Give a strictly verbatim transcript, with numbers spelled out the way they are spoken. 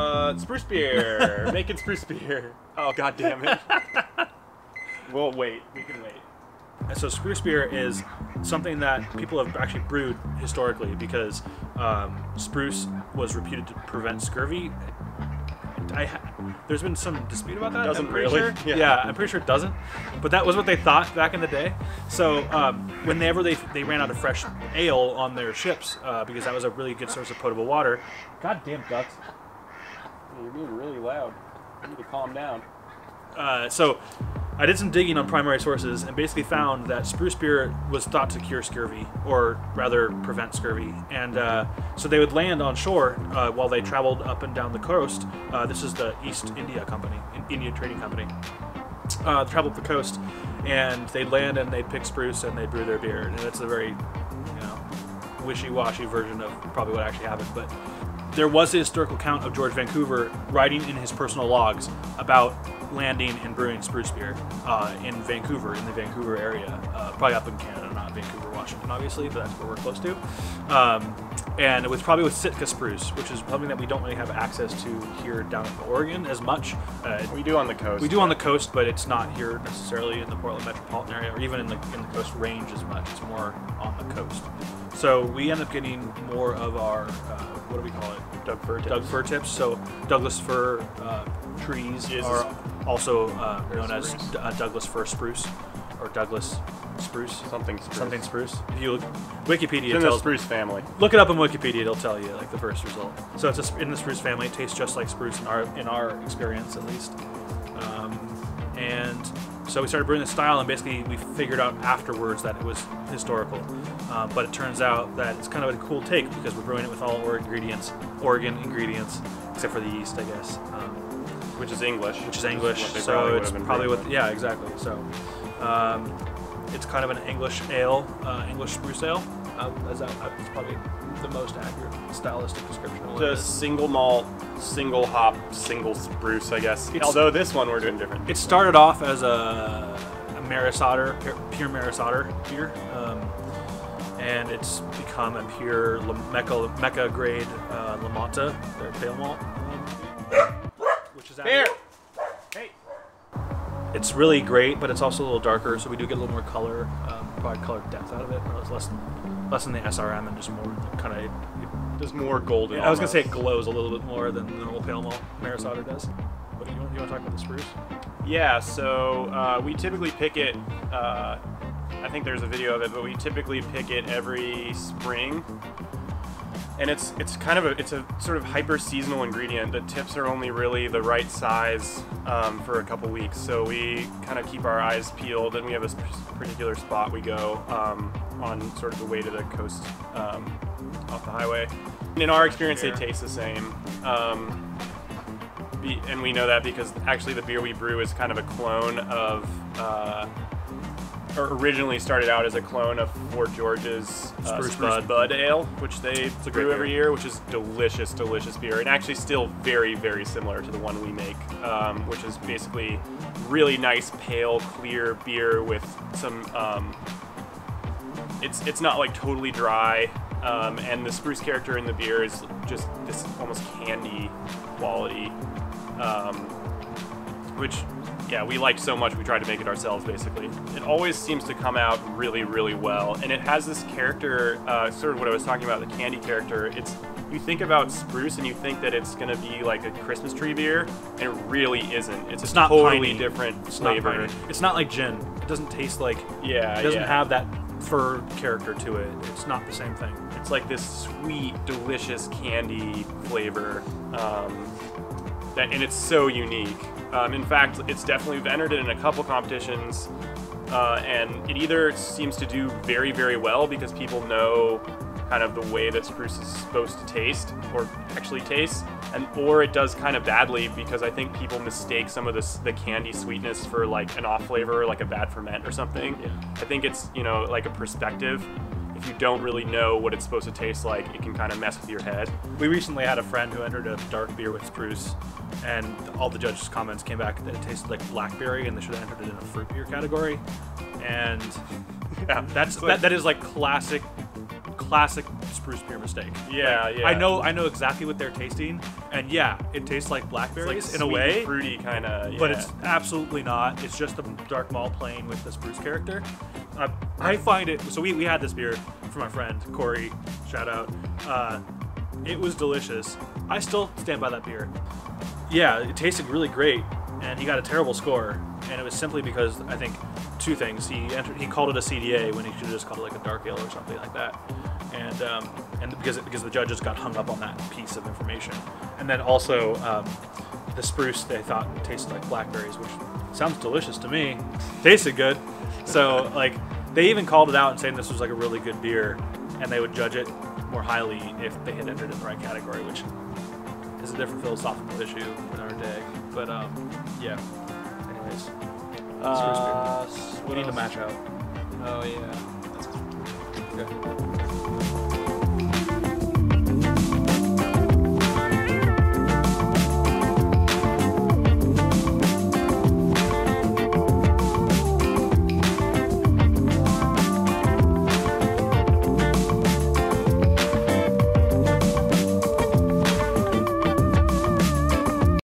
Uh, spruce beer. Making spruce beer. Oh, god damn it. We'll wait. We can wait. And so spruce beer is something that people have actually brewed historically because um, spruce was reputed to prevent scurvy. I ha There's been some dispute about that. It doesn't I'm pretty really. Sure. Yeah. yeah, I'm pretty sure it doesn't. But that was what they thought back in the day. So um, whenever they, they ran out of fresh ale on their ships, uh, because that was a really good source of potable water. Goddamn ducks. You're being really loud. You need to calm down. Uh, so I did some digging on primary sources and basically found that spruce beer was thought to cure scurvy, or rather prevent scurvy. And uh, so they would land on shore uh, while they traveled up and down the coast. Uh, this is the East India Company, India Trading Company. Uh, they traveled up the coast and they'd land and they'd pick spruce and they'd brew their beer. And it's a very, you know, wishy-washy version of probably what actually happened. But there was a historical account of George Vancouver writing in his personal logs about landing and brewing spruce beer uh, in Vancouver, in the Vancouver area, uh, probably up in Canada, not Vancouver, Washington, obviously, but that's where we're close to. Um, and it was probably with Sitka spruce, which is something that we don't really have access to here down in Oregon as much. Uh, we do on the coast. We do on the coast, but it's not here necessarily in the Portland metropolitan area, or even in the, in the Coast Range as much. It's more on the coast. So we end up getting more of our, uh, what do we call it? Doug fir tips. Doug fir tips. So Douglas fir uh, trees yes. are also uh, known as D uh, Douglas fir spruce, or Douglas spruce. Something spruce. Something spruce. If you look, Wikipedia it's tells. In the spruce family. Look it up on Wikipedia. It'll tell you like the first result. So it's a, in the spruce family. It tastes just like spruce in our in our experience at least. Um, and so we started brewing this style, and basically we figured out afterwards that it was historical. Uh, but it turns out that it's kind of a cool take because we're brewing it with all Oregon ingredients, Oregon ingredients, except for the yeast, I guess, um, which is English. Which is English. So probably it's probably what. The, yeah, exactly. So um, it's kind of an English ale, uh, English spruce ale. Um, as I, it's probably the most accurate stylistic description. It's a single malt, single hop, single spruce, I guess. It's, Although this one we're doing different. It started off as a, a Maris Otter, pure Maris Otter beer. Um, and it's become a pure Mecca, Mecca grade uh, La Mata, their pale malt, which is out here. Hey, it's really great, but it's also a little darker, so we do get a little more color, um, probably color depth out of it. It's less than less than the S R M and just more kind of there's more golden. Yeah, I was gonna say it glows a little bit more than the old pale malt Maris Otter does. But you want, you want to talk about the spruce? Yeah, so uh, we typically pick it. Uh, I think there's a video of it, but we typically pick it every spring, and it's it's kind of a it's a sort of hyper seasonal ingredient. The tips are only really the right size um, for a couple weeks, so we kind of keep our eyes peeled, and we have a particular spot we go um, on, sort of the way to the coast, um, off the highway. And in our experience, they taste the same. Um, be, and we know that because actually the beer we brew is kind of a clone of. Uh, Or originally started out as a clone of Fort George's uh, Spruce Bud. Bud Ale, which they brew every year, which is delicious, delicious beer, and actually still very, very similar to the one we make, um, which is basically really nice, pale, clear beer with some. Um, it's it's not like totally dry, um, and the spruce character in the beer is just this almost candy quality, um, which. Yeah, we liked so much we tried to make it ourselves, basically. It always seems to come out really, really well. And it has this character, uh, sort of what I was talking about, the candy character. It's you think about spruce and you think that it's going to be like a Christmas tree beer, and it really isn't. It's, it's a not totally piney. different it's flavor. Not it's not like gin. It doesn't taste like... Yeah, It doesn't yeah. have that fir character to it. It's not the same thing. It's like this sweet, delicious candy flavor. Um, that, and it's so unique. Um, in fact, it's definitely, we've entered it in a couple competitions, uh, and it either seems to do very, very well because people know kind of the way that spruce is supposed to taste, or actually tastes, and or it does kind of badly because I think people mistake some of this, the candy sweetness for like an off flavor, like a bad ferment or something. Yeah. I think it's, you know, like a perspective. If you don't really know what it's supposed to taste like, it can kind of mess with your head. We recently had a friend who entered a dark beer with spruce, and all the judges' comments came back that it tasted like blackberry, and they should have entered it in a fruit beer category. And yeah, that's that, that is like classic classic spruce beer mistake. Yeah, like, yeah. I know, I know exactly what they're tasting, and yeah, it tastes like blackberries, like in a way, fruity kind of. Yeah. But it's absolutely not. It's just the dark malt playing with the spruce character. Uh, I find it. So we we had this beer from our friend Corey. Shout out. Uh, it was delicious. I still stand by that beer. Yeah, it tasted really great, and he got a terrible score. And it was simply because, I think, two things. He entered, he called it a C D A when he should have just called it like a dark ale or something like that. And um, and because it, because the judges got hung up on that piece of information. And then also um, the spruce, they thought tasted like blackberries, which sounds delicious to me. Tasted good. So like they even called it out and saying this was like a really good beer, and they would judge it more highly if they had entered it in the right category, which is a different philosophical issue for our day. But um, yeah. Uh, we need to match up. Oh yeah. That's good. Okay.